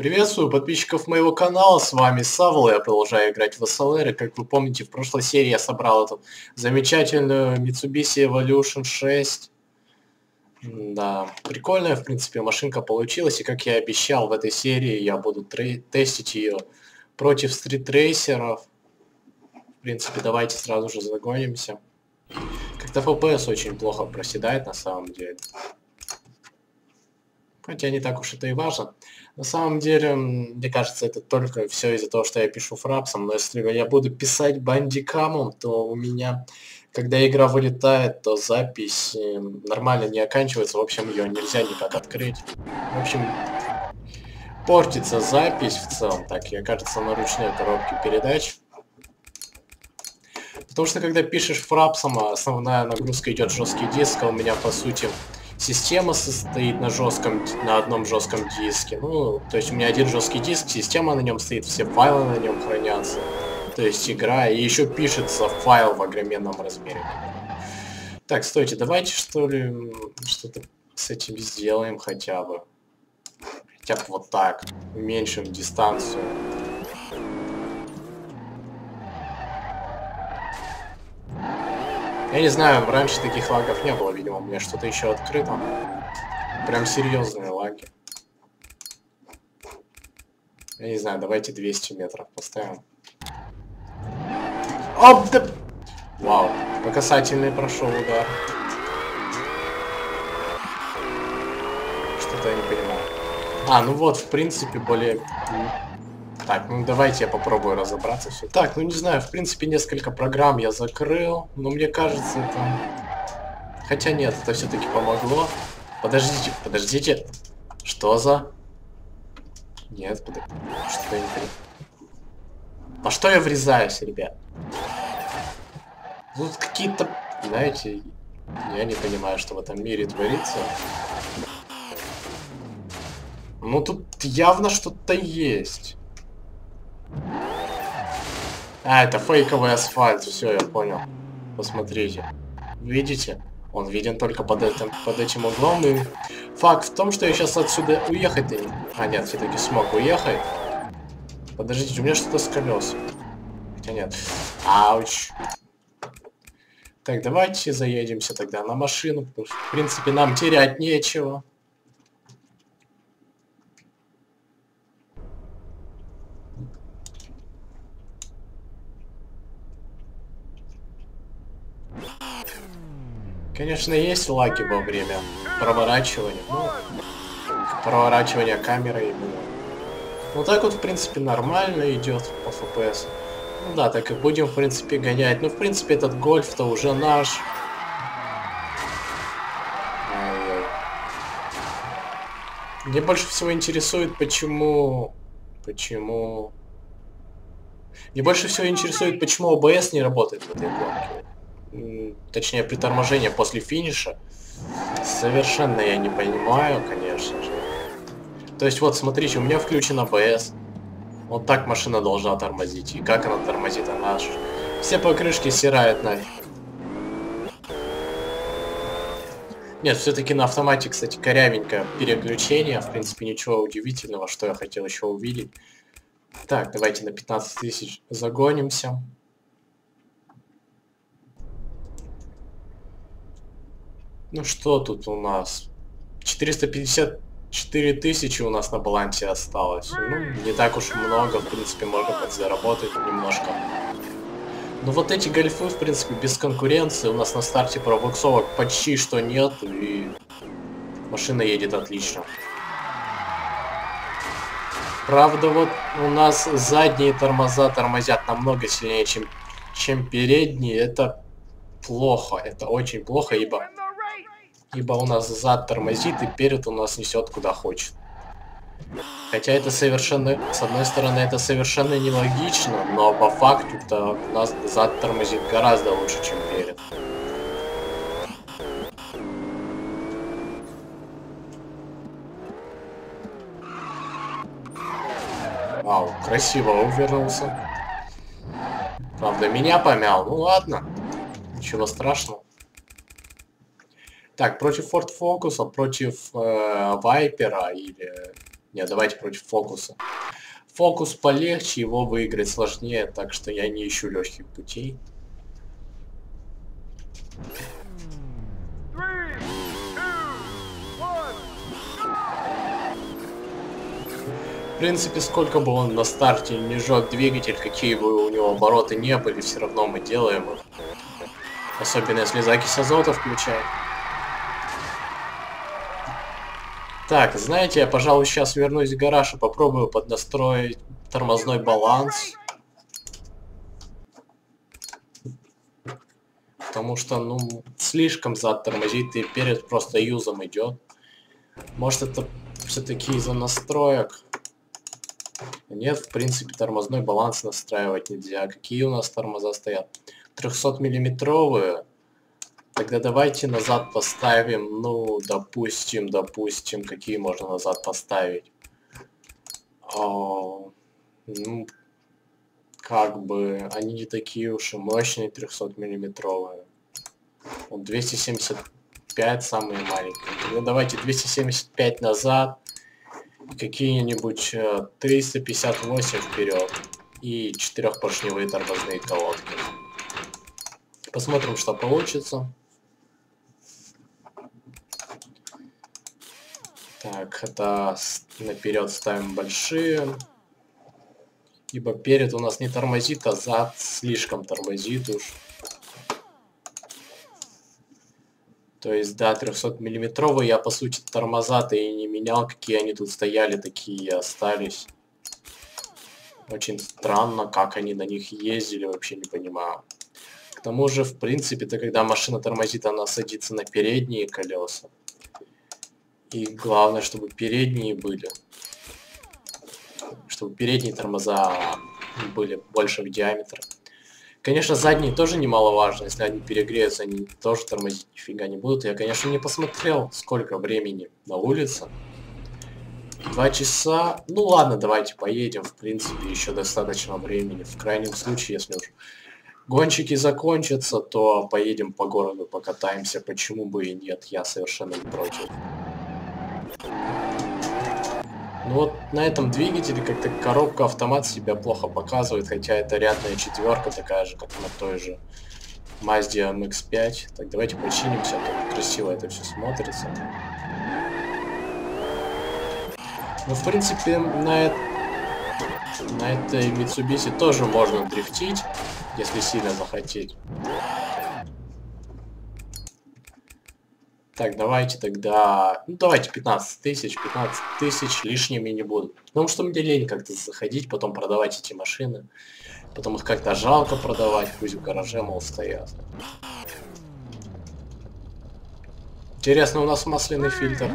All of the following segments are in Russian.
Приветствую подписчиков моего канала, с вами Савл, я продолжаю играть в SLR, и как вы помните, в прошлой серии я собрал эту замечательную Mitsubishi Evolution 6. Да, прикольная, в принципе, машинка получилась, и как я и обещал, в этой серии я буду тестить ее против стритрейсеров. В принципе, давайте сразу же загонимся. Как-то FPS очень плохо проседает на самом деле. Хотя не так уж это и важно. На самом деле, мне кажется, это только все из-за того, что я пишу фрапсом. Но если я буду писать бандикамом, то у меня, когда игра вылетает, то запись нормально не оканчивается. В общем, ее нельзя никак открыть. В общем, портится запись в целом. Так, я, кажется, на ручной коробке передач. Потому что, когда пишешь фрапсом, основная нагрузка идет жесткий диск, а у меня, по сути... Система состоит на одном жестком диске. Ну, то есть у меня один жесткий диск, система на нем стоит, все файлы на нем хранятся. То есть игра, и еще пишется файл в огроменном размере. Так, стойте, давайте что ли что-то с этим сделаем хотя бы. Хотя бы вот так. Уменьшим дистанцию. Я не знаю, раньше таких лагов не было, видимо, у меня что-то еще открыто. Прям серьезные лаги. Я не знаю, давайте 200 метров поставим. Оп, да... Вау, по касательной прошел удар. Что-то я не понимаю. А, ну вот, в принципе, более... Так, ну давайте я попробую разобраться все. Так, ну не знаю, в принципе, несколько программ я закрыл, но мне кажется, это... Хотя нет, это все-таки помогло. Подождите, подождите. Что за... Нет, подождите. Что я не понимаю? Во что я врезаюсь, ребят? Тут какие-то... Знаете, я не понимаю, что в этом мире творится. Ну тут явно что-то есть. А, это фейковый асфальт, все, я понял. Посмотрите. Видите? Он виден только под этим углом. И факт в том, что я сейчас отсюда уехать... А, нет, все-таки смог уехать. Подождите, у меня что-то с колес. Хотя нет. Ауч. Так, давайте заедемся тогда на машину. В принципе, нам терять нечего. Конечно, есть лаги во время проворачивания, ну, проворачивания камеры именно. Ну так вот, в принципе, нормально идет по FPS. Ну да, так и будем, в принципе, гонять. Ну, в принципе, этот гольф-то уже наш. Мне больше всего интересует, почему... Мне больше всего интересует, почему ОБС не работает в этой гонке. Точнее, при торможении после финиша. Совершенно я не понимаю, конечно же. То есть вот, смотрите, у меня включен АБС. Вот так машина должна тормозить. И как она тормозит, она аж... Все покрышки стирает нафиг. Нет, все-таки на автомате, кстати, корявенькое переключение. В принципе, ничего удивительного, что я хотел еще увидеть. Так, давайте на 15 тысяч загонимся. Ну что тут у нас? 454 тысячи у нас на балансе осталось. Ну, не так уж много, в принципе, можно подзаработать немножко. Но вот эти гольфы, в принципе, без конкуренции. У нас на старте пробуксовок почти что нет, и машина едет отлично. Правда, вот у нас задние тормоза тормозят намного сильнее, чем передние. Это плохо, это очень плохо, ибо у нас зад тормозит, и перед у нас несет куда хочет. Хотя это совершенно, с одной стороны, это совершенно нелогично, но по факту-то у нас зад тормозит гораздо лучше, чем перед. Вау, красиво увернулся. Правда, меня помял, ну ладно, ничего страшного. Так, против Ford Focus, против Viper или Нет, давайте против фокуса. Фокус полегче, его выиграть сложнее, так что я не ищу легких путей. В принципе, сколько бы он на старте не жёг двигатель, какие бы у него обороты не были, все равно мы делаем их. Особенно если закись азота включает. Так, знаете, я, пожалуй, сейчас вернусь в гараж и попробую поднастроить тормозной баланс. Потому что, ну, слишком зад тормозит и перед просто юзом идет. Может, это все-таки из-за настроек. Нет, в принципе, тормозной баланс настраивать нельзя. Какие у нас тормоза стоят? 300-миллиметровые. Тогда давайте назад поставим, ну, допустим, какие можно назад поставить. Ну, как бы, они не такие уж и мощные, 300-миллиметровые. Вот 275 самые маленькие. Тогда давайте 275 назад. Какие-нибудь 358 вперед и 4-поршневые тормозные колодки. Посмотрим, что получится. Так, это наперед ставим большие, ибо перед у нас не тормозит, а зад слишком тормозит уж. То есть, да, 300-миллиметровые я, по сути, тормоза-то и не менял, какие они тут стояли, такие и остались. Очень странно, как они на них ездили, вообще не понимаю. К тому же, в принципе-то, когда машина тормозит, она садится на передние колеса. И главное, чтобы передние были. Чтобы передние тормоза были больше в диаметре. Конечно, задние тоже немаловажно, если они перегреются, они тоже тормозить нифига не будут. Я, конечно, не посмотрел, сколько времени на улице. 2 часа. Ну ладно, давайте поедем, в принципе, еще достаточно времени. В крайнем случае, если уж гонщики закончатся, то поедем по городу, покатаемся. Почему бы и нет, я совершенно не против. Ну вот на этом двигателе как-то коробка автомат себя плохо показывает, хотя это рядная четверка такая же, как на той же Mazda MX5. Так, давайте починимся, как красиво это все смотрится. Ну, в принципе, на этой Mitsubishi тоже можно дрифтить, если сильно захотеть. Так, давайте тогда... Ну, давайте 15 тысяч лишними не будут. Потому что мне лень как-то заходить, потом продавать эти машины. Потом их как-то жалко продавать, пусть в гараже, мол, стоят. Интересно, у нас масляный фильтр.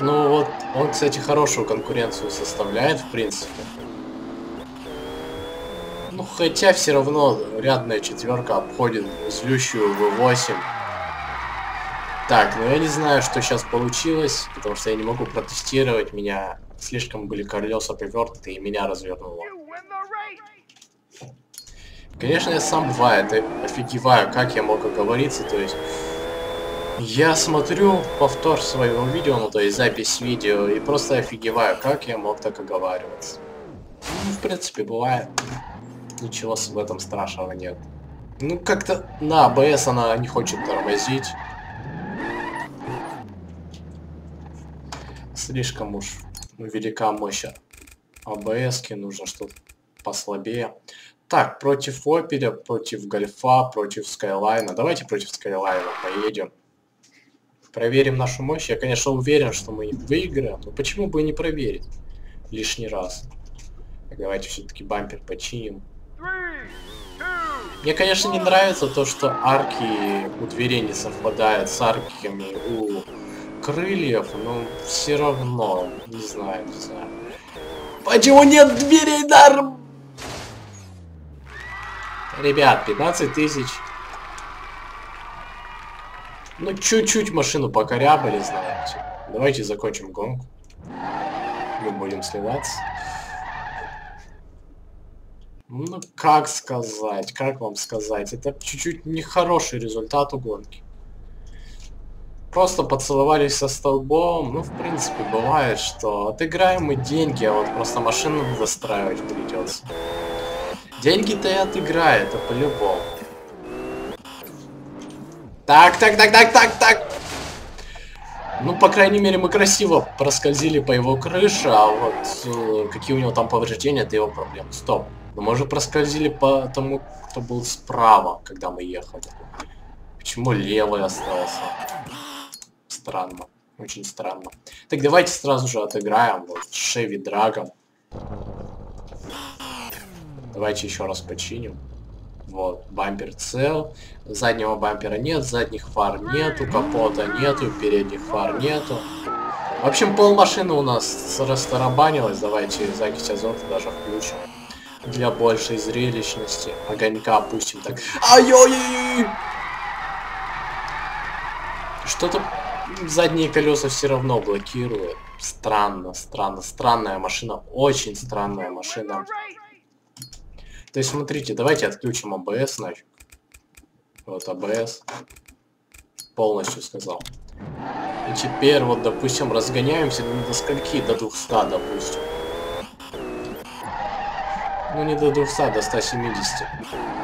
Ну вот, он, кстати, хорошую конкуренцию составляет, в принципе. Ну, хотя все равно рядная четверка обходит злющую V8. Так, ну я не знаю, что сейчас получилось, потому что я не могу протестировать, меня слишком были колеса привернуты и меня развернуло. Конечно, я сам бывает, офигеваю, как я мог оговориться, то есть... Я смотрю повтор своего видео, ну то есть запись видео, и просто офигеваю, как я мог так оговариваться. Ну, в принципе, бывает. Ничего в этом страшного нет. Ну, как-то на АБС она не хочет тормозить. Слишком уж велика мощь АБС-ки, нужно что-то послабее. Так, против Опеля, против Гольфа, против Скайлайна. Давайте против Скайлайна поедем. Проверим нашу мощь. Я, конечно, уверен, что мы выиграем, но почему бы и не проверить лишний раз. Так, давайте все-таки бампер починим. Мне, конечно, не нравится то, что арки у дверей не совпадают с арками у крыльев, но все равно, не знаю. Почему нет дверей, дар? Ребят, 15 тысяч. Ну, чуть-чуть машину покорябали, знаете. Давайте закончим гонку. Мы будем сливаться. Ну, как сказать, как вам сказать, это чуть-чуть нехороший результат у гонки. Просто поцеловались со столбом. Ну, в принципе, бывает, что отыграем мы деньги, а вот просто машину достраивать придется. Деньги-то и отыграю, это по-любому. Так. Ну, по крайней мере, мы красиво проскользили по его крыше, а вот какие у него там повреждения, это его проблема. Стоп. Но мы же проскользили по тому, кто был справа, когда мы ехали. Почему левый остался? Странно. Очень странно. Так, давайте сразу же отыграем. Вот, Chevy Dragon. Давайте еще раз починим. Вот, бампер цел. Заднего бампера нет, задних фар нету, капота нету, передних фар нету. В общем, пол машины у нас растарабанилось. Давайте закись азота даже включим. Для большей зрелищности. Огонька опустим так. Ай-ой-ой-ой! Что-то задние колеса все равно блокируют. Странная машина. Очень странная машина. То есть, смотрите, давайте отключим АБС нафиг. Вот АБС. Полностью сказал. И теперь, вот, допустим, разгоняемся до скольки? До 200, допустим. Ну, не до 200, до 170.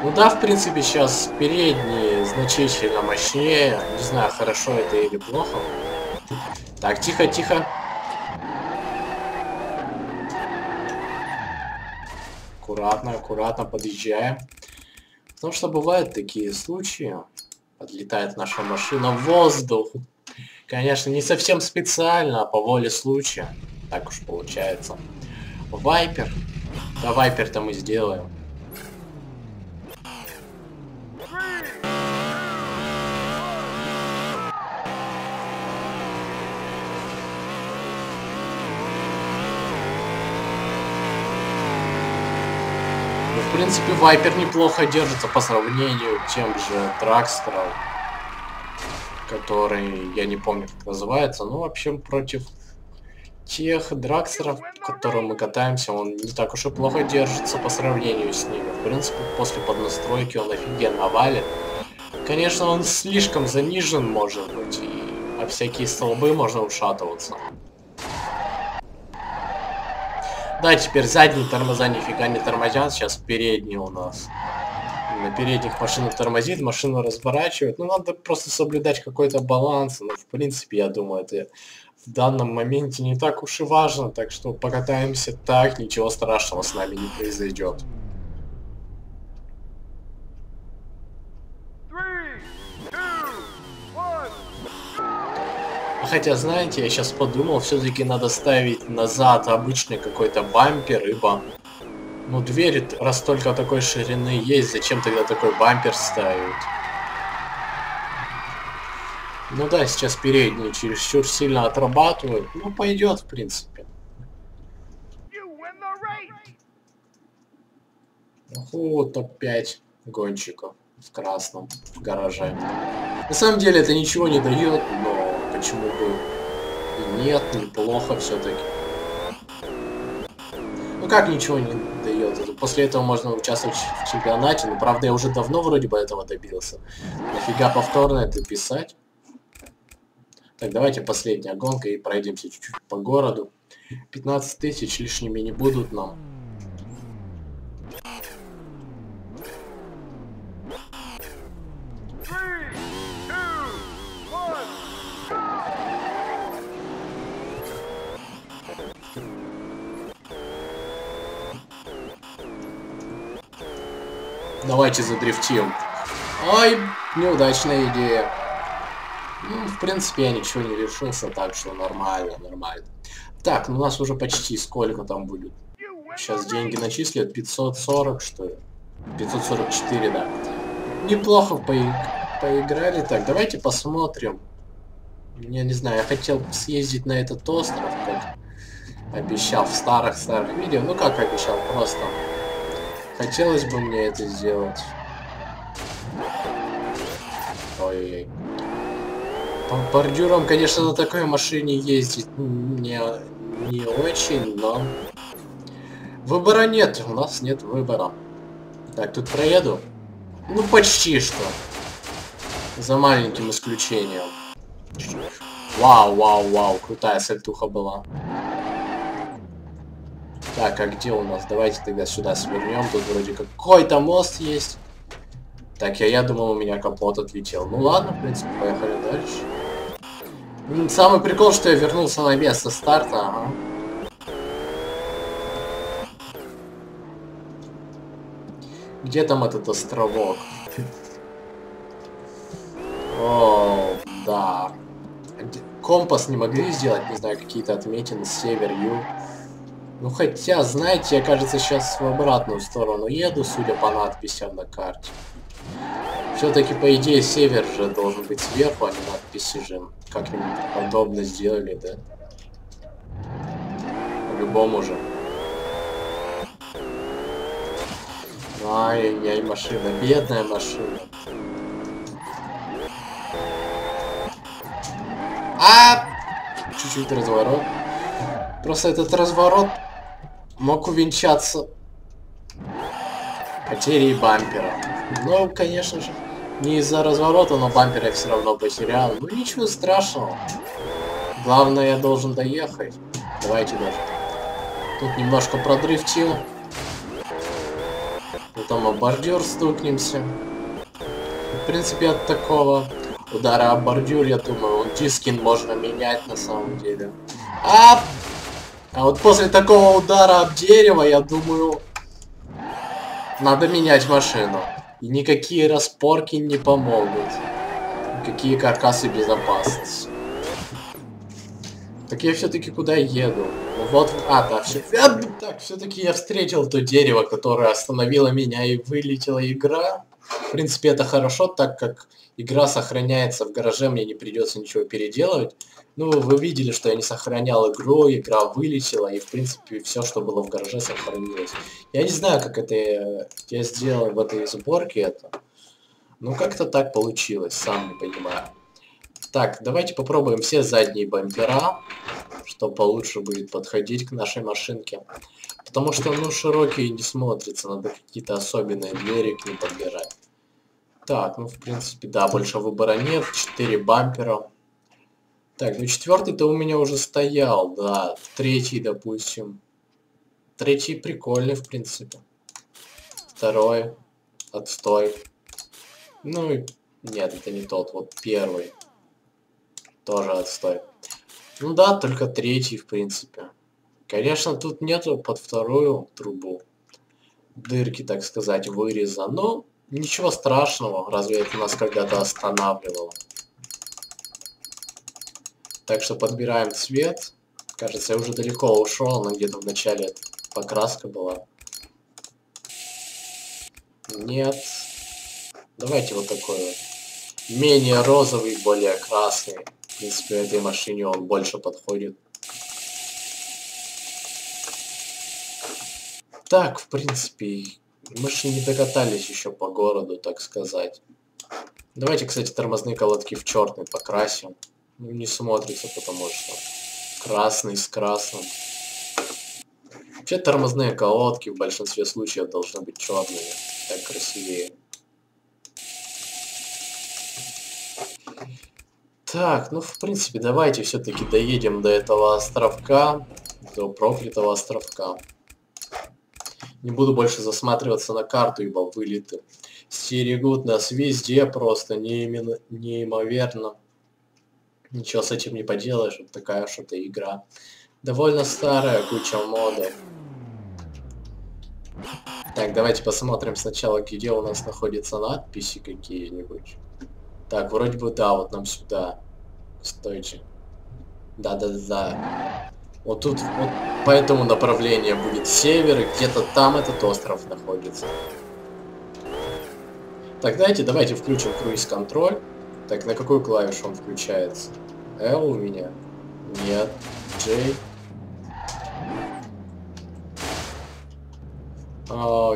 Ну да, в принципе, сейчас передние значительно мощнее. Не знаю, хорошо это или плохо. Так, тихо. Аккуратно подъезжаем. Потому что бывают такие случаи. Подлетает наша машина в воздух. Конечно, не совсем специально, а по воле случая. Так уж получается. Вайпер. Да, вайпер-то мы сделаем. В принципе, вайпер неплохо держится по сравнению с тем же тракстером, который я не помню как называется, но в общем против тех дракстеров, в которых мы катаемся, он не так уж и плохо держится по сравнению с ними. В принципе, после поднастройки он офигенно валит. Конечно, он слишком занижен может быть, и об всякие столбы можно ушатываться. Да, теперь задние тормоза нифига не тормозят, сейчас передние у нас. На передних машина тормозит, машину разворачивает. Ну, надо просто соблюдать какой-то баланс. Но, в принципе, я думаю, это в данном моменте не так уж и важно. Так что покатаемся так, ничего страшного с нами не произойдет. Хотя, знаете, я сейчас подумал, все-таки надо ставить назад обычный какой-то бампер, ибо... Ну, двери, раз только такой ширины есть, зачем тогда такой бампер ставить? Ну да, сейчас передние чересчур сильно отрабатывают. Ну, пойдет, в принципе. Вот топ-5 гонщиков в красном гараже. На самом деле это ничего не дает, но... Почему бы нет, неплохо все-таки. Ну как ничего не дает? После этого можно участвовать в чемпионате. Но правда я уже давно вроде бы этого добился. Нафига повторно это писать? Так, давайте последняя гонка и пройдемся чуть-чуть по городу. 15 тысяч лишними не будут нам. Давайте задрифтим. Ой, неудачная идея. Ну, в принципе, я ничего не решился, так что нормально. Так, ну у нас уже почти сколько там будет. Сейчас деньги начислят. 540, что ли? 544, да. Неплохо поиграли. Так, давайте посмотрим. Я не знаю, я хотел съездить на этот остров, как обещал в старых видео. Ну, как обещал, просто... Хотелось бы мне это сделать. Ой-ой-ой. По бордюрам, конечно, на такой машине ездить не очень, но... Выбора нет, у нас нет выбора. Так, тут проеду. Ну, почти что. За маленьким исключением. Вау, вау, вау, крутая сальтуха была. Так, а где у нас? Давайте тогда сюда свернем. Тут вроде какой-то мост есть. Так, я думал, у меня капот отлетел. Ну ладно, в принципе, поехали дальше. Самый прикол, что я вернулся на место старта. Ага. Где там этот островок? О, да. Компас не могли сделать, не знаю, какие-то отметины, север, юг. Ну хотя, знаете, я, кажется, сейчас в обратную сторону еду, судя по надписям на карте. Все-таки, по идее, север же должен быть сверху, а не надписи же. Как-нибудь подобно сделали, да? По-любому же. Ай-яй-яй, машина, бедная машина. А! Чуть-чуть разворот. Просто этот разворот мог увенчаться потерей бампера. Ну, конечно же, не из-за разворота, но бампер я все равно потерял. Ну, ничего страшного. Главное, я должен доехать. Давайте даже. Тут немножко продрифтил. Потом об бордюр стукнемся. В принципе, от такого удара об бордюр, я думаю, дискин можно менять на самом деле. А вот после такого удара об дерево, я думаю, надо менять машину. И никакие распорки не помогут. Никакие каркасы безопасности. Так я все-таки куда еду? Ну вот, так, все-таки я встретил то дерево, которое остановило меня и вылетела игра. В принципе, это хорошо, так как игра сохраняется в гараже, мне не придется ничего переделывать. Ну, вы видели, что я не сохранял игру, игра вылетела, и, в принципе, все, что было в гараже, сохранилось. Я не знаю, как это я сделал в этой сборке это. Ну, как-то так получилось, сам не понимаю. Так, давайте попробуем все задние бампера, что получше будет подходить к нашей машинке. Потому что, ну, широкие не смотрятся, надо какие-то особенные двери к ним подбирать. Так, ну, в принципе, да, больше выбора нет, 4 бампера. Так, ну, 4-й-то у меня уже стоял, да, 3-й, допустим. 3-й прикольный, в принципе. 2-й, отстой. Ну, и нет, это не тот, вот 1-й. Тоже отстой. Ну да, только 3-й, в принципе. Конечно, тут нету под 2-ю трубу дырки, так сказать, выреза. Но ничего страшного, разве это нас когда-то останавливало. Так что подбираем цвет. Кажется, я уже далеко ушел, но где-то в начале покраска была. Нет. Давайте вот такой вот. Менее розовый, более красный. В принципе, этой машине он больше подходит. Так, в принципе, мы же не докатались еще по городу, так сказать. Давайте, кстати, тормозные колодки в черный покрасим. Не смотрится, потому что красный с красным. Вообще тормозные колодки в большинстве случаев должны быть черными, так красивее. Так, ну в принципе давайте все-таки доедем до этого островка, до проклятого островка. Не буду больше засматриваться на карту, ибо вылеты стерегут нас везде, просто неимоверно. Ничего с этим не поделаешь, вот такая уж эта игра. Довольно старая, куча модов. Так, давайте посмотрим сначала, где у нас находятся надписи какие-нибудь. Так, вроде бы, да, вот нам сюда. Стойте. Да-да-да. Вот тут, вот по этому направлению будет север, и где-то там этот остров находится. Так, давайте включим круиз-контроль. Так, на какую клавишу он включается? L у меня? Нет. J.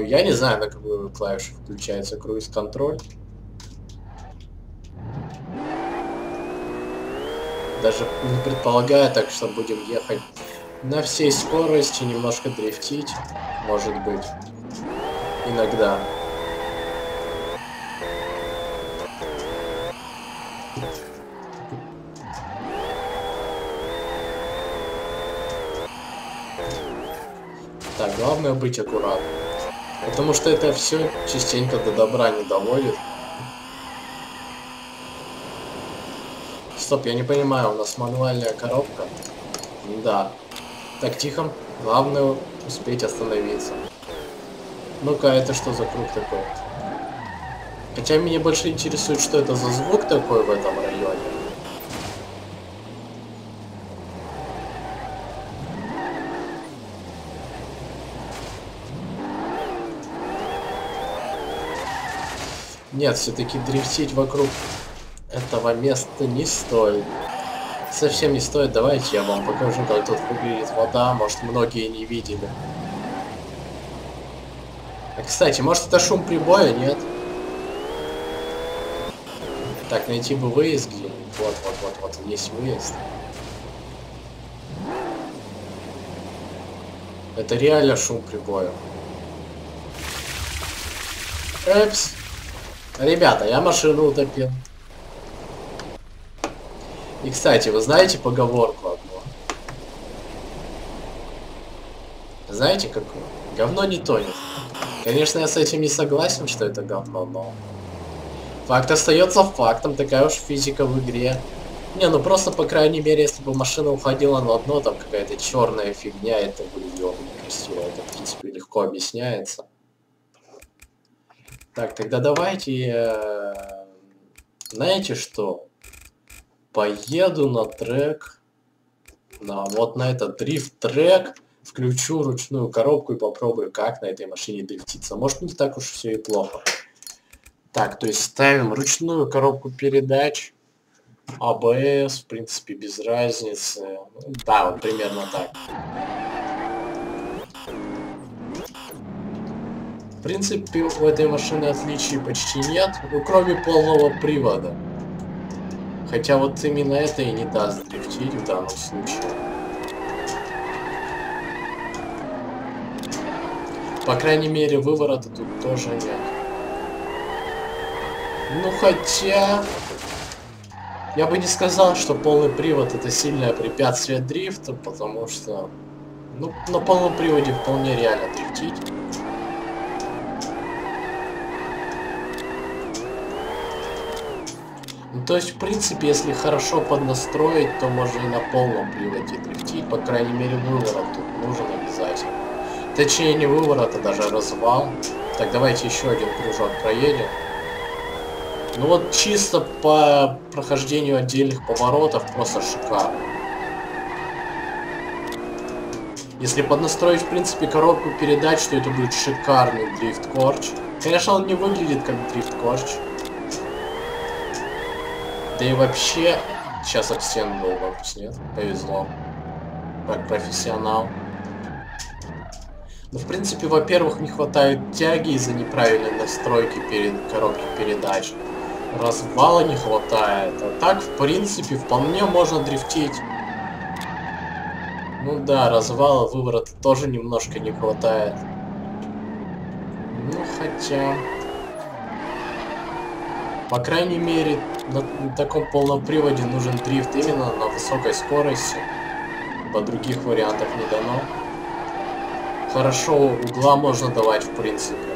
Я не знаю, на какую клавишу включается круиз-контроль. Даже не предполагаю, так что будем ехать на всей скорости, немножко дрифтить, может быть, иногда. Главное быть аккуратным. Потому что это все частенько до добра не доводит. Стоп, я не понимаю, у нас мануальная коробка? Да. Так, тихо. Главное успеть остановиться. Ну-ка, это что за круг такой? Хотя меня больше интересует, что это за звук такой в этом районе. Нет, все-таки дрифтить вокруг этого места не стоит. Совсем не стоит. Давайте я вам покажу, как тут выглядит вода. Может, многие не видели. А, кстати, может, это шум прибоя? Нет. Так, найти бы выезд где-нибудь. Вот, есть выезд. Это реально шум прибоя. Эпс. Ребята, я машину утопил. И, кстати, вы знаете поговорку одну? Знаете какую? Говно не тонет. Конечно, я с этим не согласен, что это говно, но... Факт остается фактом, такая уж физика в игре. Не, ну просто, по крайней мере, если бы машина уходила на дно, там какая-то черная фигня, это было некрасиво. Это, в принципе, легко объясняется. Так, тогда давайте, знаете что, поеду на трек, вот на этот дрифт-трек, включу ручную коробку и попробую, как на этой машине дрифтиться. Может, не так уж все и плохо. Так, то есть ставим ручную коробку передач, АБС, в принципе, без разницы. Да, вот примерно так. В принципе, у этой машины отличий почти нет, ну кроме полного привода. Хотя вот именно это и не даст дрифтить в данном случае. По крайней мере, выворота тут тоже нет. Ну хотя... Я бы не сказал, что полный привод это сильное препятствие дрифта, потому что... Ну, на полном приводе вполне реально дрифтить. То есть, в принципе, если хорошо поднастроить, то можно и на полном приводе дрифтить. По крайней мере, выворот тут нужен обязательно. Точнее, не выворот, а даже развал. Так, давайте еще один кружок проедем. Ну вот чисто по прохождению отдельных поворотов просто шикарно. Если поднастроить, в принципе, коробку передач, то это будет шикарный дрифт-корч. Конечно, он не выглядит как дрифт-корч. Да и вообще... Сейчас об стену был выпуск, нет? Повезло. Как профессионал. Ну, в принципе, во-первых, не хватает тяги из-за неправильной настройки коробки передач. Развала не хватает. А так, в принципе, вполне можно дрифтить. Ну да, развала, выворота тоже немножко не хватает. Ну, хотя... По крайней мере, на таком полном приводе нужен дрифт именно на высокой скорости. По других вариантов не дано. Хорошо, угла можно давать, в принципе.